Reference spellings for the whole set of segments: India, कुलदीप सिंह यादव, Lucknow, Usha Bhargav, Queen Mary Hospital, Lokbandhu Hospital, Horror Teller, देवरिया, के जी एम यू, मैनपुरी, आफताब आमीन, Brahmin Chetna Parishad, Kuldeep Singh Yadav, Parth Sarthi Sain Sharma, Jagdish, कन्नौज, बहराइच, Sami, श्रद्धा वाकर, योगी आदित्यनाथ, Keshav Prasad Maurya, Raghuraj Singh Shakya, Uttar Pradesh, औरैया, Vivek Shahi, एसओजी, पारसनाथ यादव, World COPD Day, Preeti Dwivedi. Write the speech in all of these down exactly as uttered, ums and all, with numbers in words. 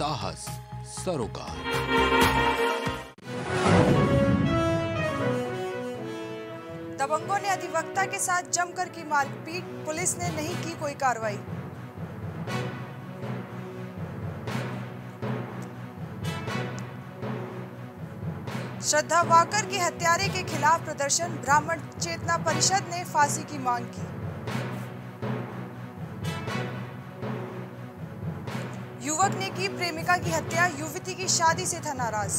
साहस सरोकार। दबंगों ने अधिवक्ता के साथ जमकर की मारपीट, पुलिस ने नहीं की कोई कार्रवाई। श्रद्धा वाकर की हत्यारे के खिलाफ प्रदर्शन, ब्राह्मण चेतना परिषद ने फांसी की मांग की। युवक ने की प्रेमिका की हत्या, युवती की शादी से था नाराज।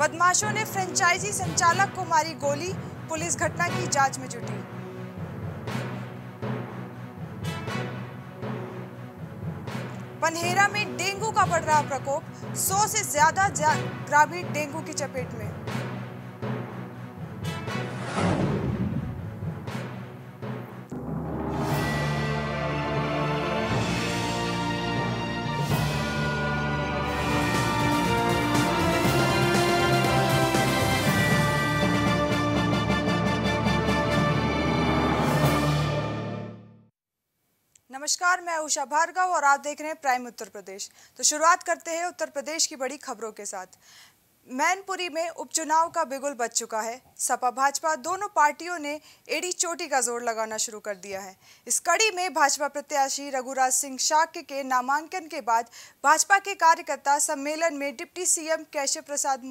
बदमाशों ने फ्रेंचाइजी संचालक को मारी गोली, पुलिस घटना की जांच में जुटी। पन्हेरा में डेंगू का बढ़ रहा प्रकोप, सौ से ज्यादा ग्रामीण डेंगू की चपेट में। नमस्कार, मैं उषा भार्गव और आप देख रहे हैं प्राइम उत्तर प्रदेश। तो शुरुआत करते हैं उत्तर प्रदेश की बड़ी खबरों के साथ। मैनपुरी में उपचुनाव का बिगुल बज चुका है। सपा भाजपा दोनों पार्टियों ने एड़ी चोटी का जोर लगाना शुरू कर दिया है। इस कड़ी में भाजपा प्रत्याशी रघुराज सिंह शाक्य के नामांकन के बाद भाजपा के कार्यकर्ता सम्मेलन में डिप्टी सीएम केशव प्रसाद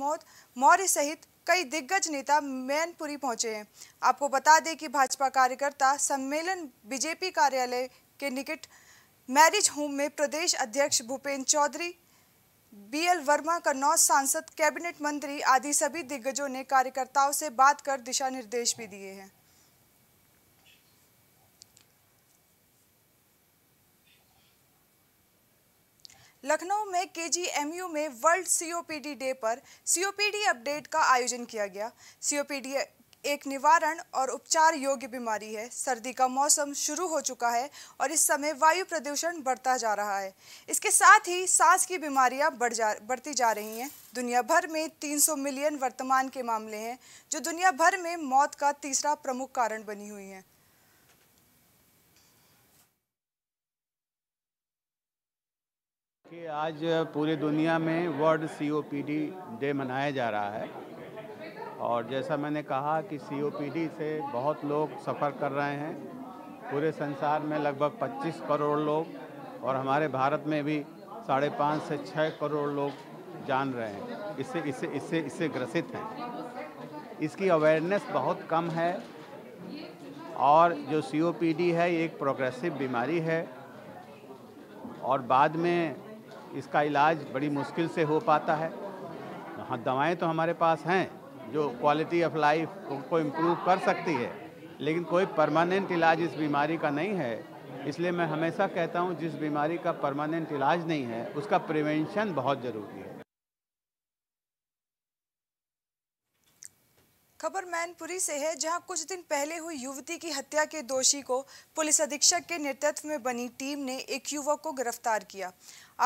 मौर्य सहित कई दिग्गज नेता मैनपुरी पहुंचे हैं। आपको बता दें कि भाजपा कार्यकर्ता सम्मेलन बीजेपी कार्यालय के निकट मैरिज होम में प्रदेश अध्यक्ष भूपेंद्र चौधरी, बी एल वर्मा, कन्नौज सांसद, कैबिनेट मंत्री आदि सभी दिग्गजों ने कार्यकर्ताओं से बात कर दिशा निर्देश भी दिए हैं। लखनऊ में के जी एम यू में world C O P D day पर C O P D update का आयोजन किया गया। सी ओ पी डी एक निवारण और उपचार योग्य बीमारी है। सर्दी का मौसम शुरू हो चुका है और इस समय वायु प्रदूषण बढ़ता जा रहा है। इसके साथ ही सांस की बीमारियां बढ़ जा बढ़ती जा रही हैं। दुनिया भर में तीन सौ मिलियन वर्तमान के मामले हैं, जो दुनिया भर में मौत का तीसरा प्रमुख कारण बनी हुई है। कि आज पूरी दुनिया में world C O P D day मनाया जा रहा है और जैसा मैंने कहा कि सी ओ पी डी से बहुत लोग सफ़र कर रहे हैं। पूरे संसार में लगभग पच्चीस करोड़ लोग और हमारे भारत में भी साढ़े पाँच से छः करोड़ लोग जान रहे हैं, इससे इससे इससे इससे ग्रसित हैं। इसकी अवेयरनेस बहुत कम है और जो सी ओ पी डी है ये एक प्रोग्रेसिव बीमारी है और बाद में इसका इलाज बड़ी मुश्किल से हो पाता है। हाँ, दवाएँ तो हमारे पास हैं जो क्वालिटी ऑफ लाइफ को इम्प्रूव कर सकती है, लेकिन कोई परमानेंट इलाज इस बीमारी का नहीं है। इसलिए मैं हमेशा कहता हूँ जिस बीमारी का परमानेंट इलाज नहीं है उसका प्रिवेंशन बहुत ज़रूरी है। खबर मैनपुरी से है, जहां कुछ दिन पहले हुई युवती की हत्या के दोषी को पुलिस अधीक्षक के नेतृत्व में बनी टीम ने एक युवक को गिरफ्तार किया।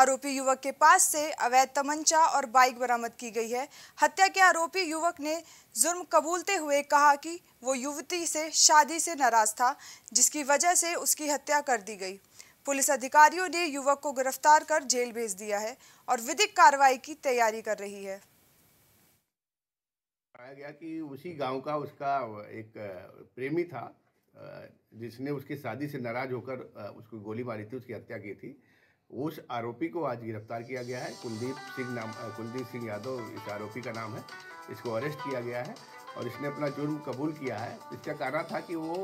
आरोपी युवक के पास से अवैध तमंचा और बाइक बरामद की गई है। हत्या के आरोपी युवक ने जुर्म कबूलते हुए कहा कि वो युवती से शादी से नाराज था, जिसकी वजह से उसकी हत्या कर दी गई। पुलिस अधिकारियों ने युवक को गिरफ्तार कर जेल भेज दिया है और विधिक कार्रवाई की तैयारी कर रही है। पाया गया कि उसी गांव का उसका एक प्रेमी था जिसने उसकी शादी से नाराज होकर उसको गोली मारी थी, उसकी हत्या की थी। उस आरोपी को आज गिरफ्तार किया गया है। कुलदीप सिंह नाम कुलदीप सिंह यादव इस आरोपी का नाम है। इसको अरेस्ट किया गया है और इसने अपना जुर्म कबूल किया है। इसका कारण था कि वो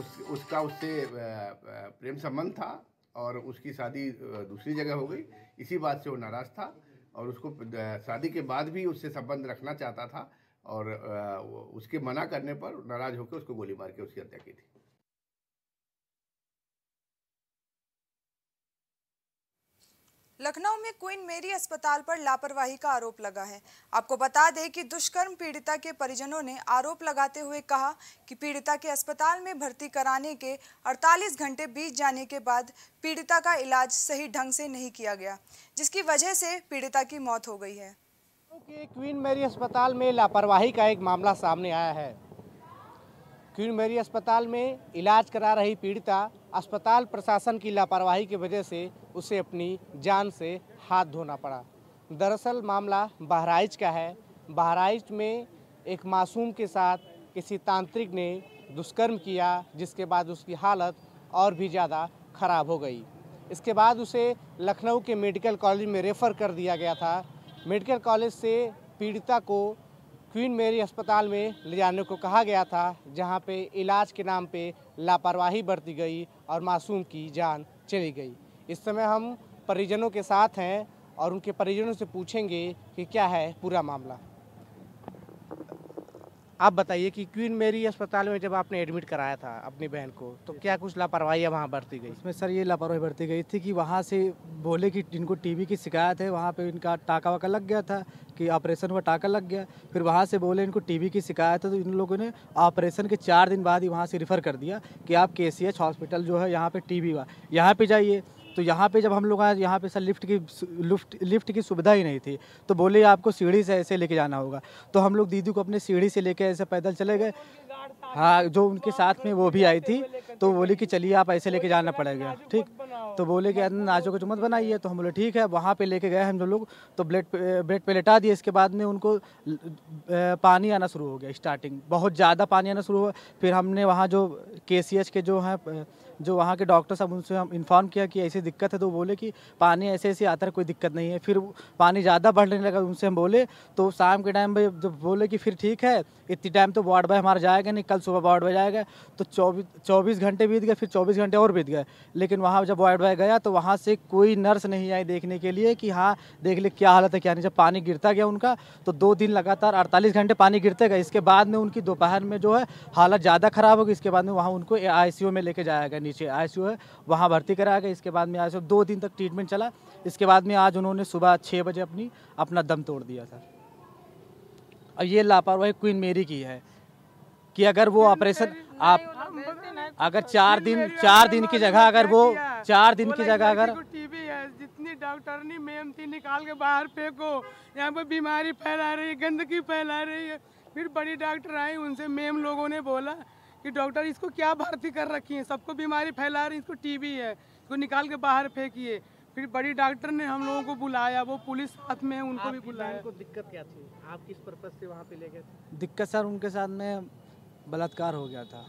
उस उसका उससे प्रेम संबंध था और उसकी शादी दूसरी जगह हो गई। इसी बात से वो नाराज़ था और उसको शादी के बाद भी उससे संबंध रखना चाहता था और उसके मना करने पर नाराज होकर उसको गोली मार के उसकी हत्या की थी। लखनऊ में क्वीन मेरी अस्पताल पर लापरवाही का आरोप लगा है। आपको बता दें कि दुष्कर्म पीड़िता के परिजनों ने आरोप लगाते हुए कहा कि पीड़िता के अस्पताल में भर्ती कराने के अड़तालीस घंटे बीत जाने के बाद पीड़िता का इलाज सही ढंग से नहीं किया गया, जिसकी वजह से पीड़िता की मौत हो गई है। क्वीन मेरी अस्पताल में लापरवाही का एक मामला सामने आया है। क्वीन मैरी अस्पताल में इलाज करा रही पीड़िता अस्पताल प्रशासन की लापरवाही की वजह से उसे अपनी जान से हाथ धोना पड़ा। दरअसल मामला बहराइच का है। बहराइच में एक मासूम के साथ किसी तांत्रिक ने दुष्कर्म किया, जिसके बाद उसकी हालत और भी ज़्यादा ख़राब हो गई। इसके बाद उसे लखनऊ के मेडिकल कॉलेज में रेफ़र कर दिया गया था। मेडिकल कॉलेज से पीड़िता को क्वीन मेरी अस्पताल में ले जाने को कहा गया था, जहां पे इलाज के नाम पे लापरवाही बरती गई और मासूम की जान चली गई। इस समय हम परिजनों के साथ हैं और उनके परिजनों से पूछेंगे कि क्या है पूरा मामला। आप बताइए कि क्वीन मेरी अस्पताल में जब आपने एडमिट कराया था अपनी बहन को, तो क्या कुछ लापरवाही वहाँ बरती गई? इसमें सर ये लापरवाही बरती गई थी कि वहाँ से बोले कि इनको टीबी की शिकायत है, वहाँ पे इनका टाका वाका लग गया था कि ऑपरेशन हुआ, टाका लग गया। फिर वहाँ से बोले इनको टीबी की शिकायत है, तो इन लोगों ने ऑपरेशन के चार दिन बाद ही वहाँ से रेफ़र कर दिया कि आप के सी एच हॉस्पिटल जो है यहाँ पर टीबी हुआ, यहाँ पर जाइए। तो यहाँ पे जब हम लोग आए, यहाँ पे सर लिफ्ट की लिफ्ट लिफ्ट की सुविधा ही नहीं थी, तो बोले आपको सीढ़ी से ऐसे लेके जाना होगा। तो हम लोग दीदी को अपने सीढ़ी से लेके ऐसे पैदल चले गए। हाँ, जो उनके साथ में वो भी आई थी, तो बोली कि चलिए आप ऐसे लेके जाना पड़ेगा। ठीक, तो बोले कि नाचो को चुम्मत बनाइए, तो हम बोले ठीक है। वहाँ पे लेके गए हम लोग, तो ब्लेड ब्लेड पे लेटा दिए। इसके बाद में उनको पानी आना शुरू हो गया, स्टार्टिंग बहुत ज़्यादा पानी आना शुरू हुआ। फिर हमने वहाँ जो के सी एच के जो हैं जो वहाँ के डॉक्टर साहब, उनसे हम इन्फॉर्म किया कि ऐसी दिक्कत है, तो बोले कि पानी ऐसे ऐसे आता है, कोई दिक्कत नहीं है। फिर पानी ज़्यादा बढ़ने लगा, उनसे हम बोले, तो शाम के टाइम पर जब बोले कि फिर ठीक है इतनी टाइम तो वार्ड बॉय हमारा जाएगा नहीं, कल सुबह वार्ड बॉय जाएगा। तो चौबीस चौबीस घंटे बीत गए, फिर चौबीस घंटे और बीत गए, लेकिन वहाँ जब वार्ड बॉय गया तो वहाँ से कोई नर्स नहीं आई देखने के लिए कि हाँ देख ले क्या हालत है क्या नहीं। जब पानी गिरता गया उनका, तो दो दिन लगातार अड़तालीस घंटे पानी गिरते गए। इसके बाद में उनकी दोपहर में जो है हालत ज़्यादा ख़राब होगी। इसके बाद में वहाँ उनको आई सी यू में लेके जाया गया, नीचे आई सी यू है वहाँ भर्ती कराया गया। इसके बाद में आई सी यू दो दिन तक ट्रीटमेंट चला। इसके बाद में आज उन्होंने सुबह छः बजे अपनी अपना दम तोड़ दिया सर। और ये लापरवाही क्वीन मेरी की है कि अगर वो ऑपरेशन आप अगर चार दिन चार दिन की जगह अगर वो चार दिन की जगह अगर टीबी है, जितनी डॉक्टरनी मेम थी निकाल के बाहर फेंको, यहाँ पर बीमारी फैला रही है, गंदगी फैला रही है। फिर बड़ी डॉक्टर आई, उनसे मेम लोगों ने बोला कि डॉक्टर इसको क्या भर्ती कर रखी है, सबको बीमारी फैला रही है, इसको टीबी है, इसको निकाल के बाहर फेंकिए। फिर बड़ी डॉक्टर ने हम लोगों को बुलाया, वो पुलिस साथ में उनको भी बुलाया। उनको दिक्कत क्या थी, आप किस पर्पज से वहाँ पे ले गए? दिक्कत सर उनके साथ में बलात्कार हो गया था,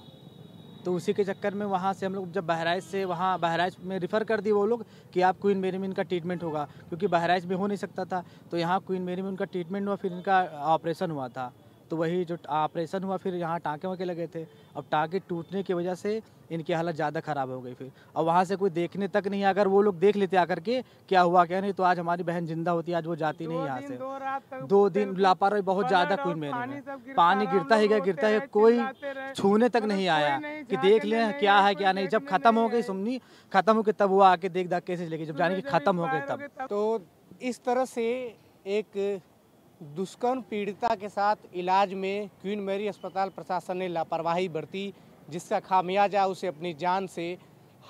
तो उसी के चक्कर में वहाँ से हम लोग जब बहराइच से वहाँ बहराइच में रेफ़र कर दी वो लोग कि आप क्वीन मेरी में इनका ट्रीटमेंट होगा, क्योंकि बहराइच में हो नहीं सकता था, तो यहाँ क्वीन मेरी में उनका ट्रीटमेंट हुआ। फिर इनका ऑपरेशन हुआ था, तो वही जो ऑपरेशन हुआ फिर यहाँ टाँके वाके लगे थे। अब टाँके टूटने की वजह से इनकी हालत ज़्यादा ख़राब हो गई। फिर अब वहाँ से कोई देखने तक नहीं, अगर वो लोग देख लेते आकर के क्या हुआ क्या नहीं, तो आज हमारी बहन जिंदा होती। आज वो जाती नहीं यहाँ से। दो दिन लापरवाही बहुत ज़्यादा क्वीन मेरी में, पानी गिरता ही गया गिरता है, कोई छूने तक नहीं आया कि देख लें क्या है क्या नहीं। जब खत्म हो गई सुमनी, खत्म हो गई, तब वो आके देख दाख कैसे लेके, जब जाने की खत्म हो गई तब। तो इस तरह से एक दुष्कर्म पीड़िता के साथ इलाज में क्वीन मैरी अस्पताल प्रशासन ने लापरवाही बरती, जिसका खामियाजा उसे अपनी जान से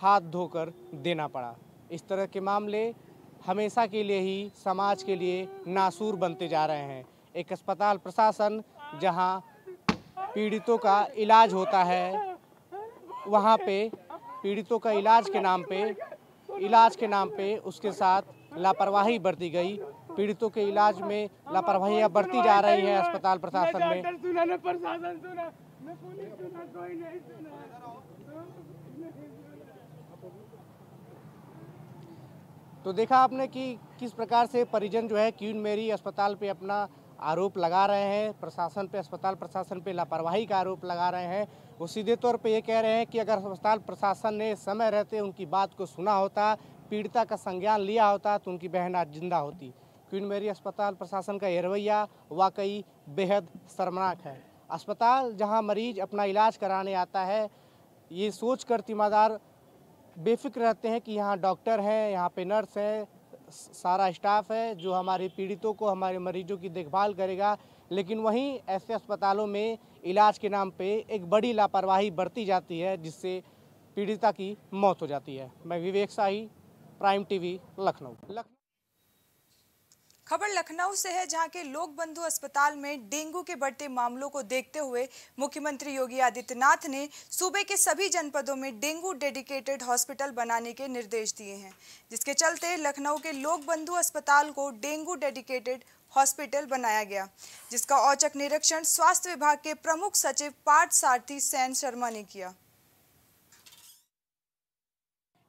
हाथ धोकर देना पड़ा। इस तरह के मामले हमेशा के लिए ही समाज के लिए नासूर बनते जा रहे हैं। एक अस्पताल प्रशासन जहां पीड़ितों का इलाज होता है, वहां पे पीड़ितों का इलाज के नाम पे इलाज के नाम पे उसके साथ लापरवाही बरती गई। पीड़ितों के इलाज में लापरवाहियां बरती जा रही है अस्पताल प्रशासन में। तो देखा आपने कि किस प्रकार से परिजन जो है क्वीन मेरी अस्पताल पे अपना आरोप लगा रहे हैं, प्रशासन पे, अस्पताल प्रशासन पे लापरवाही का आरोप लगा रहे हैं। वो सीधे तौर पे ये कह रहे हैं कि अगर अस्पताल प्रशासन ने समय रहते उनकी बात को सुना होता, पीड़िता का संज्ञान लिया होता, तो उनकी बहन आज जिंदा होती। क्वीन मेरी अस्पताल प्रशासन का यह रवैया वाकई बेहद शर्मनाक है। अस्पताल जहां मरीज अपना इलाज कराने आता है, ये सोच कर तीमारदार बेफिक्र रहते हैं कि यहाँ डॉक्टर हैं, यहाँ पे नर्स हैं, सारा स्टाफ है जो हमारे पीड़ितों को, हमारे मरीजों की देखभाल करेगा। लेकिन वहीं ऐसे अस्पतालों में इलाज के नाम पर एक बड़ी लापरवाही बरती जाती है, जिससे पीड़िता की मौत हो जाती है। मैं विवेक शाही, प्राइम टीवी, लखनऊ। खबर लखनऊ से है, जहां के लोकबंधु अस्पताल में डेंगू के बढ़ते मामलों को देखते हुए मुख्यमंत्री योगी आदित्यनाथ ने सूबे के सभी जनपदों में डेंगू डेडिकेटेड हॉस्पिटल बनाने के निर्देश दिए हैं, जिसके चलते लखनऊ के लोकबंधु अस्पताल को डेंगू डेडिकेटेड हॉस्पिटल बनाया गया, जिसका औचक निरीक्षण स्वास्थ्य विभाग के प्रमुख सचिव पार्थ सारथी सैन शर्मा ने किया।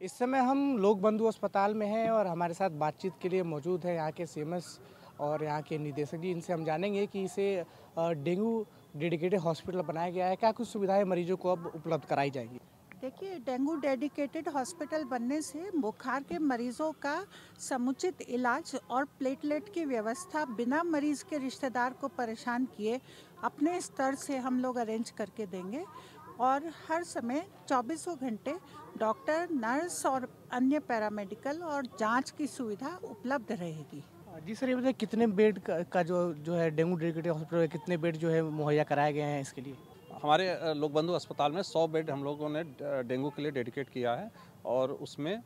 इस समय हम लोकबंधु अस्पताल में हैं और हमारे साथ बातचीत के लिए मौजूद है यहाँ के सीएमएस और यहाँ के निदेशक जी। इनसे हम जानेंगे कि इसे डेंगू डेडिकेटेड हॉस्पिटल बनाया गया है, क्या कुछ सुविधाएं मरीजों को अब उपलब्ध कराई जाएंगी। देखिए, डेंगू डेडिकेटेड हॉस्पिटल बनने से बुखार के मरीजों का समुचित इलाज और प्लेटलेट की व्यवस्था बिना मरीज के रिश्तेदार को परेशान किए अपने स्तर से हम लोग अरेंज करके देंगे और हर समय चौबीसों घंटे डॉक्टर, नर्स और अन्य पैरामेडिकल और जांच की सुविधा उपलब्ध रहेगी। जी सर, ये बताइए कितने बेड का, का जो जो है डेंगू डेडिकेटेड हॉस्पिटल कितने बेड जो है मुहैया कराए गए हैं इसके लिए? हमारे लोकबंधु अस्पताल में सौ बेड हम लोगों ने डेंगू के लिए डेडिकेट किया है और उसमें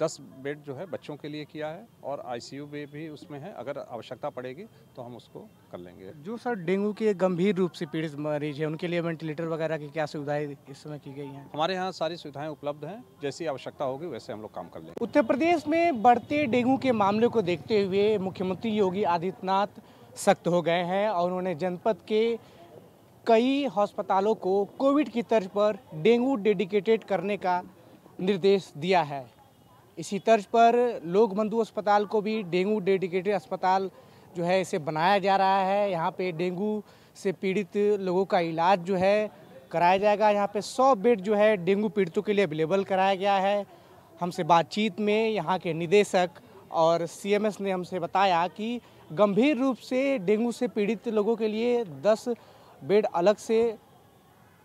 दस बेड जो है बच्चों के लिए किया है और आईसीयू बेड भी उसमें है। अगर आवश्यकता पड़ेगी तो हम उसको कर लेंगे। जो सर डेंगू के गंभीर रूप से पीड़ित मरीज हैं उनके लिए वेंटिलेटर वगैरह की क्या सुविधाएं इस समय की गई हैं? हमारे यहाँ सारी सुविधाएं उपलब्ध हैं, जैसी आवश्यकता होगी वैसे हम लोग काम कर लेंगे। उत्तर प्रदेश में बढ़ते डेंगू के मामले को देखते हुए मुख्यमंत्री योगी आदित्यनाथ सख्त हो गए हैं और उन्होंने जनपद के कई अस्पतालों को कोविड की तर्ज पर डेंगू डेडिकेटेड करने का निर्देश दिया है। इसी तर्ज पर लोकबंधु अस्पताल को भी डेंगू डेडिकेटेड अस्पताल जो है इसे बनाया जा रहा है। यहाँ पे डेंगू से पीड़ित लोगों का इलाज जो है कराया जाएगा। यहाँ पे सौ बेड जो है डेंगू पीड़ितों के लिए अवेलेबल कराया गया है। हमसे बातचीत में यहाँ के निदेशक और सीएमएस ने हमसे बताया कि गंभीर रूप से डेंगू से पीड़ित लोगों के लिए दस बेड अलग से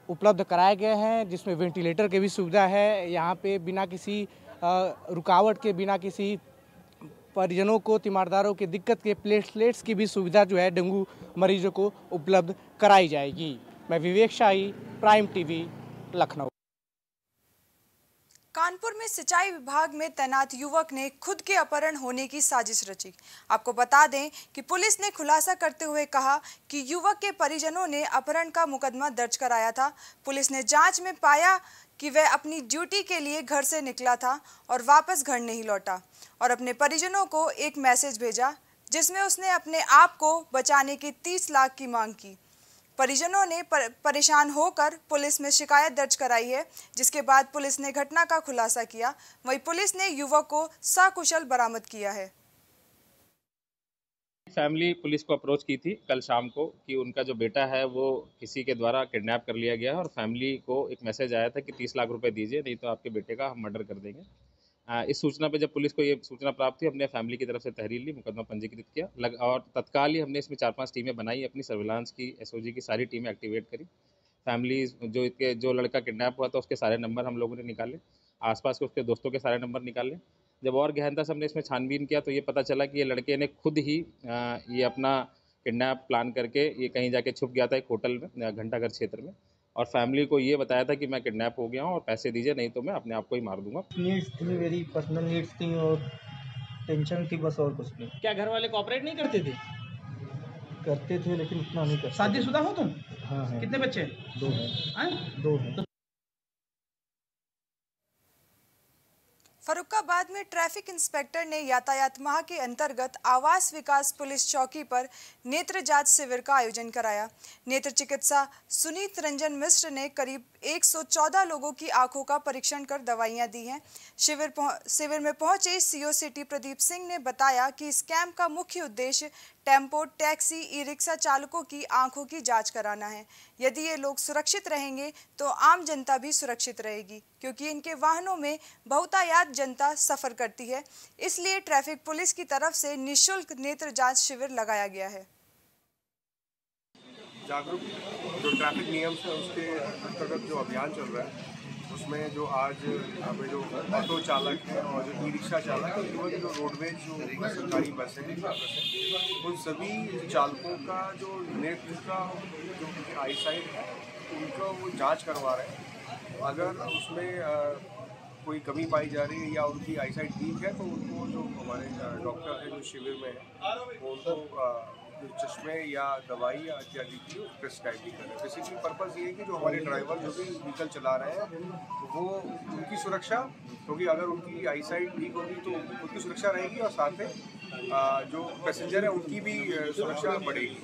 उपलब्ध कराए गए हैं, जिसमें वेंटिलेटर की भी सुविधा है। यहाँ पे बिना किसी रुकावट के, बिना किसी परिजनों को, तीमारदारों के दिक्कत के प्लेटलेट्स की भी सुविधा जो है डेंगू मरीजों को उपलब्ध कराई जाएगी। मैं विवेक शाही, प्राइम टीवी, लखनऊ। कानपुर में सिंचाई विभाग में तैनात युवक ने खुद के अपहरण होने की साजिश रची। आपको बता दें कि पुलिस ने खुलासा करते हुए कहा कि युवक के परिजनों ने अपहरण का मुकदमा दर्ज कराया था। पुलिस ने जांच में पाया कि वह अपनी ड्यूटी के लिए घर से निकला था और वापस घर नहीं लौटा और अपने परिजनों को एक मैसेज भेजा, जिसमें उसने अपने आप को बचाने की तीस लाख की मांग की। परिजनों ने पर, परेशान होकर पुलिस में शिकायत दर्ज कराई है, जिसके बाद पुलिस ने घटना का खुलासा किया। वहीं पुलिस ने युवक को सकुशल बरामद किया है। फैमिली पुलिस को अप्रोच की थी कल शाम को कि उनका जो बेटा है वो किसी के द्वारा किडनैप कर लिया गया है और फैमिली को एक मैसेज आया था कि तीस लाख रुपए दीजिए, नहीं तो आपके बेटे का हम मर्डर कर देंगे। इस सूचना पर जब पुलिस को ये सूचना प्राप्त हुई, हमने फैमिली की तरफ से तहरीर ली, मुकदमा पंजीकृत किया लग और तत्काल ही हमने इसमें चार पांच टीमें बनाई, अपनी सर्विलांस की, एसओजी की सारी टीमें एक्टिवेट करी। फैमिली जो इसके जो लड़का किडनैप हुआ था उसके सारे नंबर हम लोगों ने निकाले, आसपास के उसके दोस्तों के सारे नंबर निकाले। जब और गहनता से हमने इसमें छानबीन किया तो ये पता चला कि ये लड़के ने खुद ही ये अपना किडनैप प्लान करके ये कहीं जाके छुप गया था, एक होटल में, घंटाघर क्षेत्र में, और फैमिली को ये बताया था कि मैं किडनैप हो गया हूँ और पैसे दीजिए, नहीं तो मैं अपने आप को ही मार दूंगा। नीड्स थी मेरी, पर्सनल नीड्स थी और टेंशन थी, बस और कुछ नहीं। क्या घर वाले कोऑपरेट नहीं करते थे? करते थे लेकिन इतना नहीं करते। शादीशुदा हो तुम? हाँ है। कितने बच्चे? दो हैं। है? दो हैं। फर्रुखाबाद में ट्रैफिक इंस्पेक्टर ने यातायात माह के अंतर्गत आवास विकास पुलिस चौकी पर नेत्र जांच शिविर का आयोजन कराया। नेत्र चिकित्सा सुनीत रंजन मिश्र ने करीब एक सौ चौदह लोगों की आंखों का परीक्षण कर दवाइयां दी हैं। शिविर शिविर में पहुंचे सीओ सिटी प्रदीप सिंह ने बताया कि इस कैंप का मुख्य उद्देश्य टेम्पो, टैक्सी, ई रिक्शा चालकों की आंखों की जांच कराना है। यदि ये लोग सुरक्षित रहेंगे तो आम जनता भी सुरक्षित रहेगी, क्योंकि इनके वाहनों में बहुतायात जनता सफर करती है। इसलिए ट्रैफिक पुलिस की तरफ से निःशुल्क नेत्र जांच शिविर लगाया गया है। जागरूक जो ट्रैफिक नियम से उसके अंतर्गत जो अभियान चल रहा है, उसमें जो आज हमें जो ऑटो चालक हैं और जो ई रिक्शा चालक हैं, इवन जो रोडवेज जो सरकारी बसें हैं, उन सभी चालकों का जो नेत्र का जो आईसाइट है उनका वो जांच करवा रहे हैं। अगर उसमें कोई कमी पाई जा रही है या उनकी आईसाइट ठीक है तो उनको जो हमारे डॉक्टर हैं जो शिविर में हैं उनको जो चश्मे या दवाई या इत्यादि की प्रिस्क्राइब भी करें। बेसिकली पर्पज़ ये है कि जो हमारे ड्राइवर जो भी व्हीकल चला रहे हैं वो उनकी सुरक्षा, क्योंकि अगर उनकी आईसाइट ठीक होगी तो उनकी सुरक्षा रहेगी और साथ में जो पैसेंजर हैं उनकी भी सुरक्षा बढ़ेगी।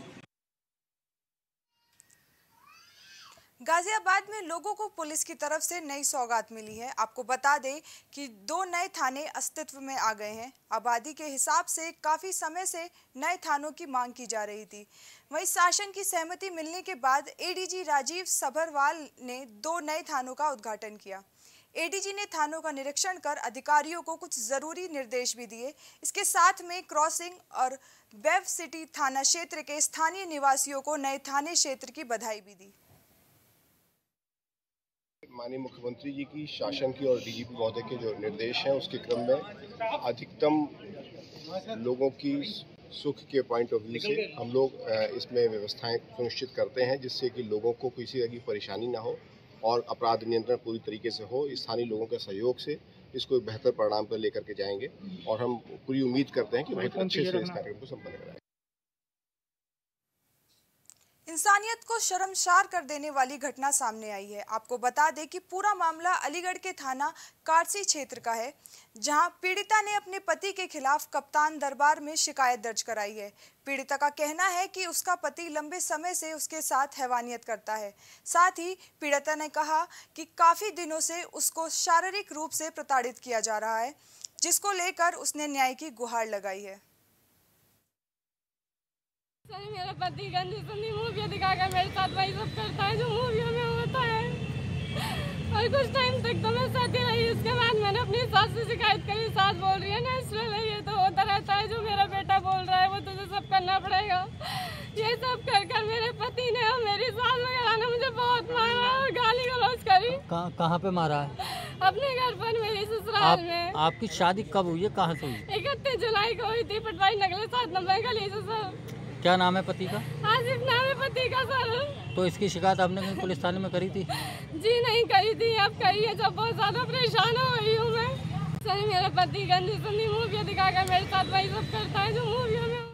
गाजियाबाद में लोगों को पुलिस की तरफ से नई सौगात मिली है। आपको बता दें कि दो नए थाने अस्तित्व में आ गए हैं। आबादी के हिसाब से काफ़ी समय से नए थानों की मांग की जा रही थी। वहीं शासन की सहमति मिलने के बाद एडीजी राजीव सभरवाल ने दो नए थानों का उद्घाटन किया। एडीजी ने थानों का निरीक्षण कर अधिकारियों को कुछ ज़रूरी निर्देश भी दिए। इसके साथ में क्रॉसिंग और वेब सिटी थाना क्षेत्र के स्थानीय निवासियों को नए थाने क्षेत्र की बधाई भी दी। माननीय मुख्यमंत्री जी की शासन की और डीजीपी महोदय के जो निर्देश हैं उसके क्रम में अधिकतम लोगों की सुख के पॉइंट ऑफ व्यू से हम लोग इसमें व्यवस्थाएं सुनिश्चित करते हैं जिससे कि लोगों को किसी तरह की परेशानी ना हो और अपराध नियंत्रण पूरी तरीके से हो। स्थानीय लोगों के सहयोग से इसको एक बेहतर परिणाम पर लेकर के जाएंगे और हम पूरी उम्मीद करते हैं कि बहुत अच्छे से इस कार्यक्रम को संपन्न कराएंगे। इंसानियत को शर्मसार कर देने वाली घटना सामने आई है। आपको बता दें कि पूरा मामला अलीगढ़ के थाना कारसी क्षेत्र का है, जहां पीड़िता ने अपने पति के खिलाफ कप्तान दरबार में शिकायत दर्ज कराई है। पीड़िता का कहना है कि उसका पति लंबे समय से उसके साथ हैवानियत करता है। साथ ही पीड़िता ने कहा कि काफ़ी दिनों से उसको शारीरिक रूप से प्रताड़ित किया जा रहा है, जिसको लेकर उसने न्याय की गुहार लगाई है। सर मेरा पति गंदी संदी मूवियाँ दिखाकर मेरे साथ वही सब करता है जो मूवियों में होता है और कुछ टाइम तक तो मैं साथ ही रही। उसके बाद मैंने अपनी सास से शिकायत करी। सास बोल रही है नेचुरल है, ये तो होता रहता है, जो मेरा बेटा बोल रहा है वो तुझे सब करना पड़ेगा। ये सब कर कर मेरे पति ने और मेरी सास वगैरह ने मुझे बहुत मारा और गाली गलौज करी। कहाँ पे मारा है? अपने घर पर मेरी ससुराल में। आपकी शादी कब हुई है, कहाँ से हुई? इकतीस जुलाई को हुई थी, पटवारी नगले सात नंबर गली से। सर क्या नाम है पति का? आसिफ नाम है पति का सर। तो इसकी शिकायत आपने कहीं पुलिस थाने में करी थी? जी नहीं करी थी, अब करी है जब बहुत ज्यादा परेशान हो रही हूँ मैं। सर मेरा पति गंदी संदी मूवियाँ दिखाकर मेरे साथ वही सब करता है जो मूवियों में।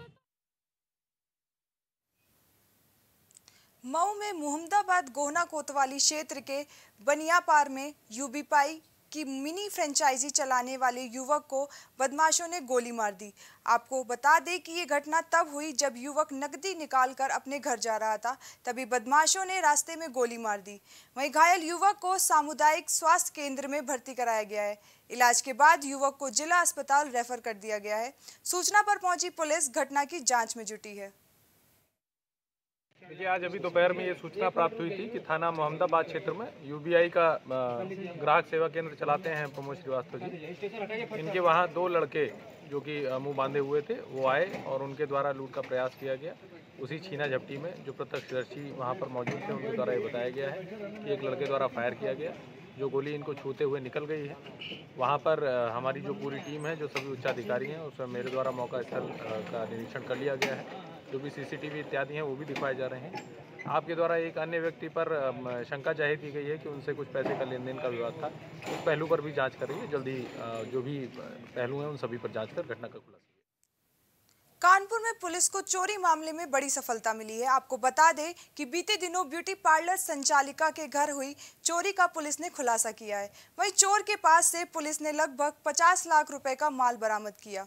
मऊ में मोहम्मदाबाद गोहना कोतवाली क्षेत्र के बनियापार में यूबीपाई कि मिनी फ्रेंचाइजी चलाने वाले युवक को बदमाशों ने गोली मार दी। आपको बता दें कि ये घटना तब हुई जब युवक नकदी निकालकर अपने घर जा रहा था, तभी बदमाशों ने रास्ते में गोली मार दी। वहीं घायल युवक को सामुदायिक स्वास्थ्य केंद्र में भर्ती कराया गया है। इलाज के बाद युवक को जिला अस्पताल रेफर कर दिया गया है। सूचना पर पहुंची पुलिस घटना की जाँच में जुटी है। देखिए आज अभी दोपहर में ये सूचना प्राप्त हुई थी कि थाना मोहम्मदाबाद क्षेत्र में यूबीआई का ग्राहक सेवा केंद्र चलाते हैं प्रमोद श्रीवास्तव जी, इनके वहाँ दो लड़के जो कि मुंह बांधे हुए थे वो आए और उनके द्वारा लूट का प्रयास किया गया। उसी छीना झपटी में जो प्रत्यक्षदर्शी वहाँ पर मौजूद थे उनके द्वारा ये बताया गया है कि एक लड़के द्वारा फायर किया गया, जो गोली इनको छूते हुए निकल गई है। वहाँ पर हमारी जो पूरी टीम है, जो सभी उच्चाधिकारी हैं, उसमें मेरे द्वारा मौका स्थल का निरीक्षण कर लिया गया है। जो भी सीसीटीवी इत्यादि हैं वो भी दिखाए जा रहे हैं। आपके द्वारा एक अन्य व्यक्ति पर शंका जाहिर की गई है कि उनसे कुछ पैसे का लेन देन का विवाद था, उस पहलू पर भी जांच कर रही है। जल्दी जो भी पहलू हैं उन सभी पर जांच कर घटना का खुलासा। कानपुर में पुलिस को चोरी मामले में बड़ी सफलता मिली है। आपको बता दें कि बीते दिनों ब्यूटी पार्लर संचालिका के घर हुई चोरी का पुलिस ने खुलासा किया है। वहीं चोर के पास से पुलिस ने लगभग पचास लाख रुपए का माल बरामद किया।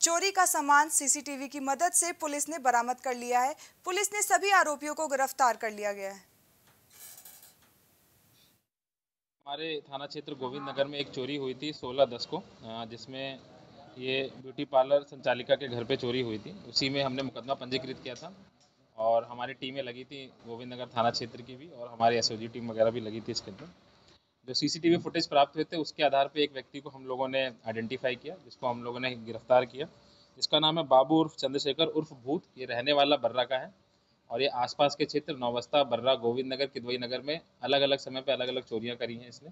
चोरी का सामान सीसीटीवी की मदद से पुलिस ने बरामद कर लिया है। पुलिस ने सभी आरोपियों को गिरफ्तार कर लिया गया है। हमारे थाना क्षेत्र गोविंद नगर में एक चोरी हुई थी सोलह दस को, जिसमें ये ब्यूटी पार्लर संचालिका के घर पे चोरी हुई थी। उसी में हमने मुकदमा पंजीकृत किया था और हमारी टीमें लगी थी गोविंद नगर थाना क्षेत्र की भी और हमारी एसओजी टीम वगैरह भी लगी थी। इसके अंदर जो सीसीटीवी फुटेज प्राप्त हुए थे उसके आधार पर एक व्यक्ति को हम लोगों ने आइडेंटिफाई किया, जिसको हम लोगों ने गिरफ्तार किया। इसका नाम है बाबू उर्फ चंद्रशेखर उर्फ भूत। ये रहने वाला बर्रा का है और ये आसपास के क्षेत्र नौबस्ता, बर्रा, गोविंद नगर, किदवई नगर में अलग अलग समय पर अलग अलग चोरियां करी हैं इसने।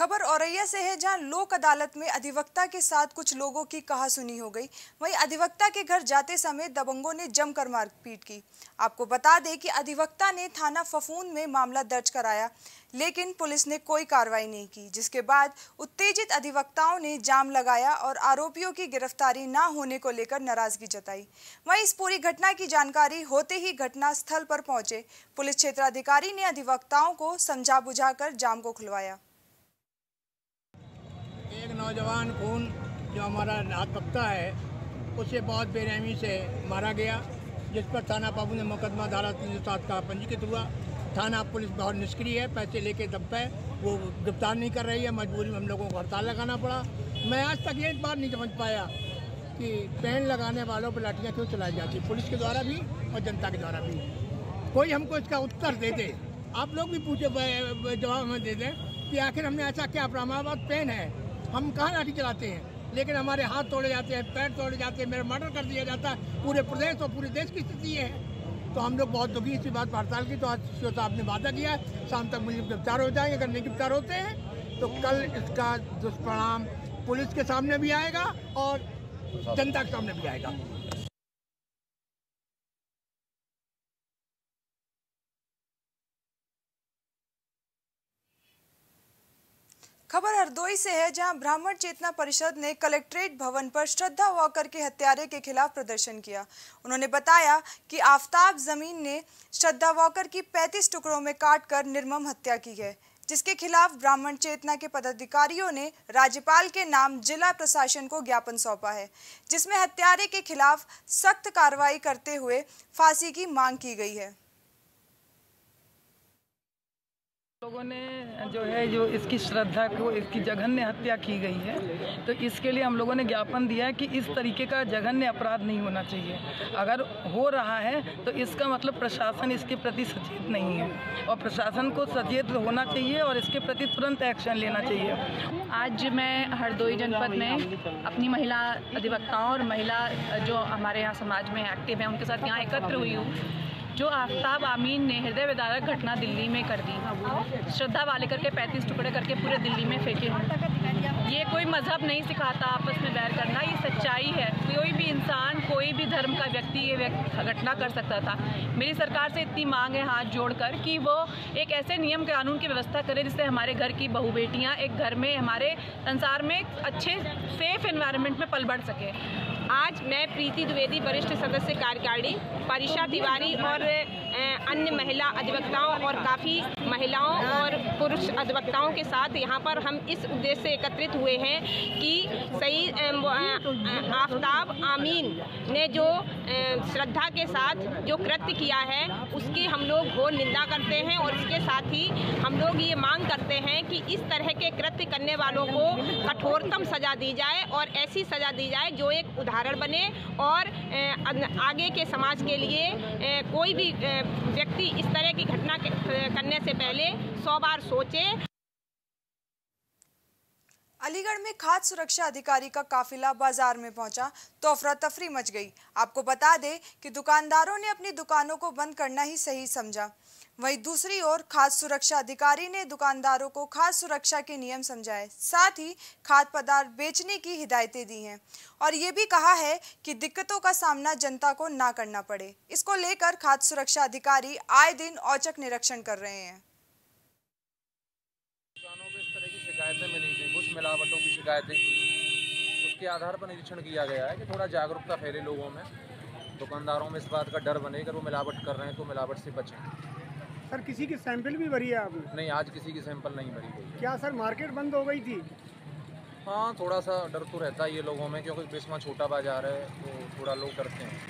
खबर औरैया से है जहां लोक अदालत में अधिवक्ता के साथ कुछ लोगों की कहासुनी हो गई। वहीं अधिवक्ता के घर जाते समय दबंगों ने जमकर मारपीट की। आपको बता दें कि अधिवक्ता ने थाना फफूंद में मामला दर्ज कराया, लेकिन पुलिस ने कोई कार्रवाई नहीं की, जिसके बाद उत्तेजित अधिवक्ताओं ने जाम लगाया और आरोपियों की गिरफ्तारी ना होने को लेकर नाराजगी जताई। वहीं इस पूरी घटना की जानकारी होते ही घटना स्थल पर पहुंचे पुलिस क्षेत्राधिकारी ने अधिवक्ताओं को समझा बुझाकर जाम को खुलवाया। एक नौजवान खून जो हमारा अधिवक्ता है उसे बहुत बेरहमी से मारा गया, जिस पर थाना बाबू ने मुकदमा धारा तीन सौ सात का पंजीकृत हुआ। थाना पुलिस बहुत निष्क्रिय है, पैसे लेके दबका है, वो गिरफ्तार नहीं कर रही है, मजबूरी में हम लोगों को हड़ताल लगाना पड़ा। मैं आज तक ये बात नहीं समझ पाया कि पेन लगाने वालों पर लाठियाँ क्यों चलाई जाती, पुलिस के द्वारा भी और जनता के द्वारा भी। कोई हमको इसका उत्तर दे दे, आप लोग भी पूछे जवाब हमें दे दें कि आखिर हमने ऐसा क्या अपराध पेन है, हम कहाँ लाठी चलाते हैं, लेकिन हमारे हाथ तोड़े जाते हैं, पैर तोड़े जाते हैं, मेरा मर्डर कर दिया जाता है। पूरे प्रदेश और पूरे देश की स्थिति है, तो हम लोग बहुत दुखी इसी बात हड़ताल की। तो आज सीओ साहब ने वादा किया शाम तक मुझे गिरफ्तार हो जाएंगे, अगर नहीं गिरफ्तार होते हैं तो कल इसका दुष्परिणाम पुलिस के सामने भी आएगा और जनता के सामने भी आएगा। खबर हरदोई से है जहां ब्राह्मण चेतना परिषद ने कलेक्ट्रेट भवन पर श्रद्धा वॉकर के हत्यारे के खिलाफ प्रदर्शन किया। उन्होंने बताया कि आफताब जमीन ने श्रद्धा वॉकर की पैंतीस टुकड़ों में काटकर निर्मम हत्या की है, जिसके खिलाफ ब्राह्मण चेतना के पदाधिकारियों ने राज्यपाल के नाम जिला प्रशासन को ज्ञापन सौंपा है, जिसमें हत्यारे के खिलाफ सख्त कार्रवाई करते हुए फांसी की मांग की गई है। लोगों ने जो है जो इसकी श्रद्धा को इसकी जघन्य हत्या की गई है, तो इसके लिए हम लोगों ने ज्ञापन दिया है कि इस तरीके का जघन्य अपराध नहीं होना चाहिए। अगर हो रहा है तो इसका मतलब प्रशासन इसके प्रति सचेत नहीं है, और प्रशासन को सचेत होना चाहिए और इसके प्रति तुरंत एक्शन लेना चाहिए। आज मैं हरदोई जनपद में अपनी महिला अधिवक्ताओं और महिला जो हमारे यहाँ समाज में एक्टिव हैं उनके साथ यहाँ एकत्र हुई हूँ। जो आफताब आमीन ने हृदय विदारक घटना दिल्ली में कर दी, श्रद्धा वालेकर के पैंतीस टुकड़े करके पूरे दिल्ली में फेंके हैं। ये कोई मजहब नहीं सिखाता आपस में बैर करना, ये सच्चाई है। कोई भी इंसान कोई भी धर्म का व्यक्ति ये घटना कर सकता था। मेरी सरकार से इतनी मांग है हाथ जोड़कर कि वो एक ऐसे नियम कानून की व्यवस्था करे जिससे हमारे घर की बहू बेटियाँ एक घर में हमारे संसार में अच्छे सेफ एनवायरनमेंट में पल बढ़ सके। आज मैं प्रीति द्विवेदी वरिष्ठ सदस्य कार्यकारिणी परिषा तिवारी और अन्य महिला अधिवक्ताओं और काफ़ी महिलाओं और पुरुष अधिवक्ताओं के साथ यहाँ पर हम इस उद्देश्य से एकत्रित हुए हैं कि सही आफताब आमीन ने जो श्रद्धा के साथ जो कृत्य किया है उसकी हम लोग घोर निंदा करते हैं, और इसके साथ ही हम लोग ये मांग करते हैं कि इस तरह के कृत्य करने वालों को कठोरतम सजा दी जाए और ऐसी सजा दी जाए जो एक उदाहरण बने और आगे के समाज के लिए कोई भी व्यक्ति इस तरह की घटना करने से पहले सौ बार सोचे। अलीगढ़ में खाद्य सुरक्षा अधिकारी का काफिला बाजार में पहुंचा तो अफरा तफरी मच गई। आपको बता दें कि दुकानदारों ने अपनी दुकानों को बंद करना ही सही समझा। वहीं दूसरी ओर खाद्य सुरक्षा अधिकारी ने दुकानदारों को खाद्य सुरक्षा के नियम समझाए, साथ ही खाद्य पदार्थ बेचने की हिदायतें दी हैं और ये भी कहा है कि दिक्कतों का सामना जनता को ना करना पड़े। इसको लेकर खाद्य सुरक्षा अधिकारी आए दिन औचक निरीक्षण कर रहे हैं। दुकानों पे इस तरह की शिकायतें मिली थी, कुछ मिलावटों की शिकायतें थी, उसके आधार पर निरीक्षण किया गया है कि थोड़ा जागरूकता फैले लोगों में, दुकानदारों में इस बात का डर बने कि वो मिलावट कर रहे हैं तो मिलावट से बचें। सर किसी की सैंपल भी भरी है आपने? नहीं, आज किसी की सैंपल नहीं भरी गई। क्या सर मार्केट बंद हो गई थी? हाँ, थोड़ा सा डर तो रहता है ये लोगों में, क्योंकि बिस्मा छोटा बाजार है तो थोड़ा लोग करते हैं।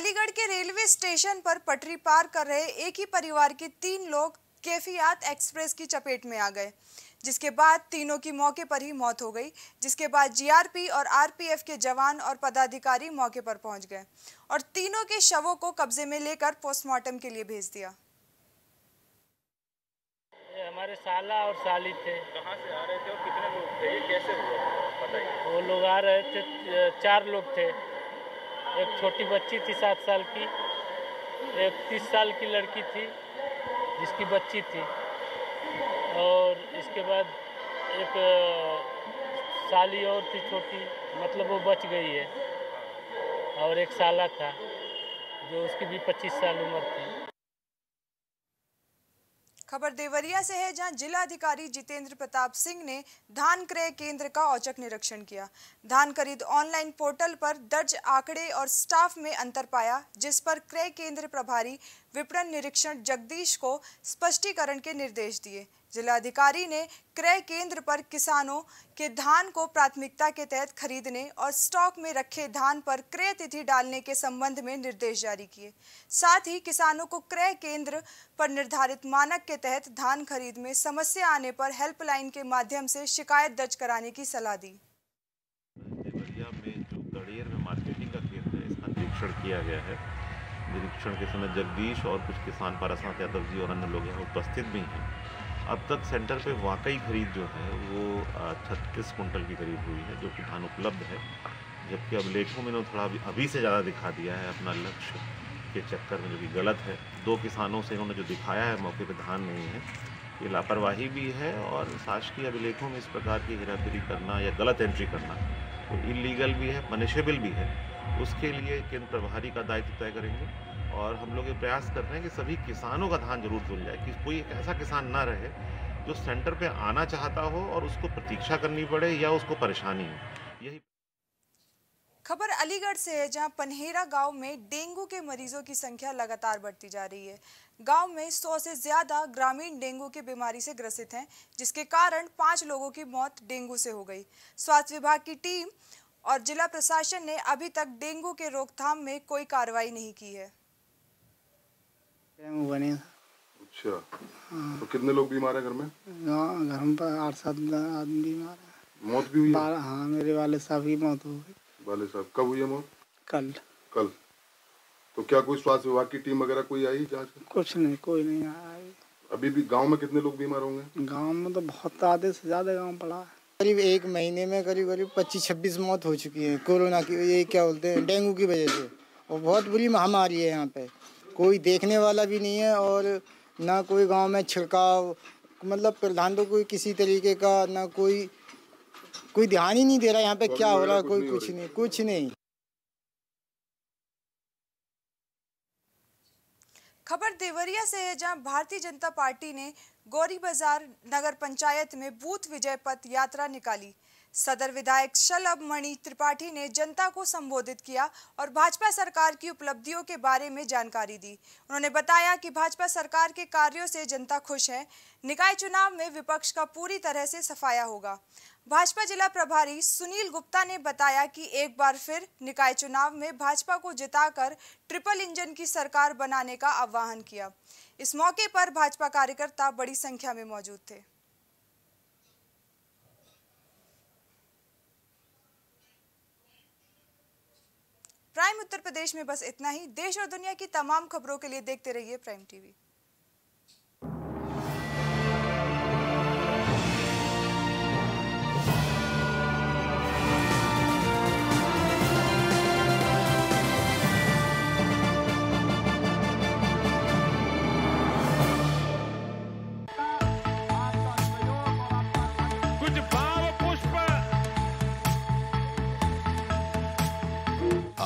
अलीगढ़ के रेलवे स्टेशन पर पटरी पार कर रहे एक ही परिवार के तीन लोग कैफियत एक्सप्रेस की चपेट में आ गए, जिसके बाद तीनों की मौके पर ही मौत हो गई। जिसके बाद जीआरपी और आरपीएफ के जवान और पदाधिकारी मौके पर पहुंच गए और तीनों के शवों को कब्जे में लेकर पोस्टमार्टम के लिए भेज दिया। हमारे साला और साली थे। कहां से आ रहे थे और कितने लोग थे, ये कैसे हुआ बताइए? वो लोग आ रहे थे, चार लोग थे। एक छोटी बच्ची थी सात साल की, एक तीस साल की लड़की थी जिसकी बच्ची थी। और इसके बाद एक साली और थी छोटी, मतलब वो बच गई है, और एक साला था जो उसकी भी पच्चीस साल उम्र थी। खबर देवरिया से है, जहां जिला अधिकारी जितेंद्र प्रताप सिंह ने धान क्रय केंद्र का औचक निरीक्षण किया। धान खरीद ऑनलाइन पोर्टल पर दर्ज आंकड़े और स्टाफ में अंतर पाया, जिस पर क्रय केंद्र प्रभारी विपणन निरीक्षण जगदीश को स्पष्टीकरण के निर्देश दिए। जिला अधिकारी ने क्रय केंद्र पर किसानों के धान को प्राथमिकता के तहत खरीदने और स्टॉक में रखे धान पर क्रय तिथि डालने के संबंध में निर्देश जारी किए। साथ ही किसानों को क्रय केंद्र पर निर्धारित मानक के तहत धान खरीद में समस्या आने पर हेल्पलाइन के माध्यम से शिकायत दर्ज कराने की सलाह दी। किया गया है निरीक्षण के समय जगदीश और कुछ किसान पारसनाथ यादव जी और अन्य लोग यहाँ उपस्थित भी हैं। अब तक सेंटर पे वाकई खरीद जो है वो छत्तीस कुंटल की खरीद हुई है, जो कि धान उपलब्ध है, जबकि अब लेखों में थोड़ा अभी, अभी से ज़्यादा दिखा दिया है अपना लक्ष्य के चक्कर में, जो कि गलत है। दो किसानों से इन्होंने जो दिखाया है मौके पे धान नहीं है, ये लापरवाही भी है, और शासकीय अभिलेखों में इस प्रकार की हेराफेरी करना या गलत एंट्री करना तो इलीगल भी है, पनिशेबल भी है। उसके लिए केंद्र प्रभारी का दायित्व तय करेंगे, और हम लोग ये प्रयास कर रहे हैं कि सभी किसानों का धान जरूर धुल जाए, कि कोई एक ऐसा किसान ना रहे जो सेंटर पे आना चाहता हो और उसको प्रतीक्षा करनी पड़े या उसको परेशानी हो। यही खबर अलीगढ़ से है, जहां पन्हेरा गांव में डेंगू के मरीजों की संख्या लगातार बढ़ती जा रही है। गांव में सौ से ज्यादा ग्रामीण डेंगू की बीमारी से ग्रसित हैं, जिसके कारण पाँच लोगों की मौत डेंगू से हो गई। स्वास्थ्य विभाग की टीम और जिला प्रशासन ने अभी तक डेंगू के रोकथाम में कोई कार्रवाई नहीं की है। अच्छा, तो कितने लोग बीमार हैं घर में? घर में आठ सात आदमी बीमार हैं। मौत भी हुई है? हाँ, मेरे वाले साहब की मौत हो गई। वाले साहब कब हुई है मौत? कल। कल? तो क्या कोई स्वास्थ्य विभाग की टीम वगैरह कोई आई जांच? कुछ नहीं, कोई नहीं आई। अभी भी गाँव में कितने लोग बीमार होंगे? गाँव में तो बहुत आधे से ज्यादा गाँव पड़ा है। करीब एक महीने में करीब करीब पच्चीस छब्बीस मौत हो चुकी है कोरोना की, ये क्या बोलते हैं, डेंगू की वजह से। और बहुत बुरी महामारी है, यहाँ पे कोई देखने वाला भी नहीं है, और ना कोई गांव में छिड़काव, मतलब प्रधान तो कोई किसी तरीके का ना कोई कोई ध्यान ही नहीं दे रहा है यहाँ पे क्या हो रहा है, कोई कुछ नहीं, कुछ नहीं। खबर देवरिया से है, जहां भारतीय जनता पार्टी ने गौरी बाजार नगर पंचायत में बूथ विजय पथ यात्रा निकाली। सदर विधायक शलभ मणि त्रिपाठी ने जनता को संबोधित किया और भाजपा सरकार की उपलब्धियों के बारे में जानकारी दी। उन्होंने बताया कि भाजपा सरकार के कार्यों से जनता खुश है, निकाय चुनाव में विपक्ष का पूरी तरह से सफाया होगा। भाजपा जिला प्रभारी सुनील गुप्ता ने बताया कि एक बार फिर निकाय चुनाव में भाजपा को जिताकर ट्रिपल इंजन की सरकार बनाने का आह्वान किया। इस मौके पर भाजपा कार्यकर्ता बड़ी संख्या में मौजूद थे। प्राइम उत्तर प्रदेश में बस इतना ही। देश और दुनिया की तमाम खबरों के लिए देखते रहिए प्राइम टीवी।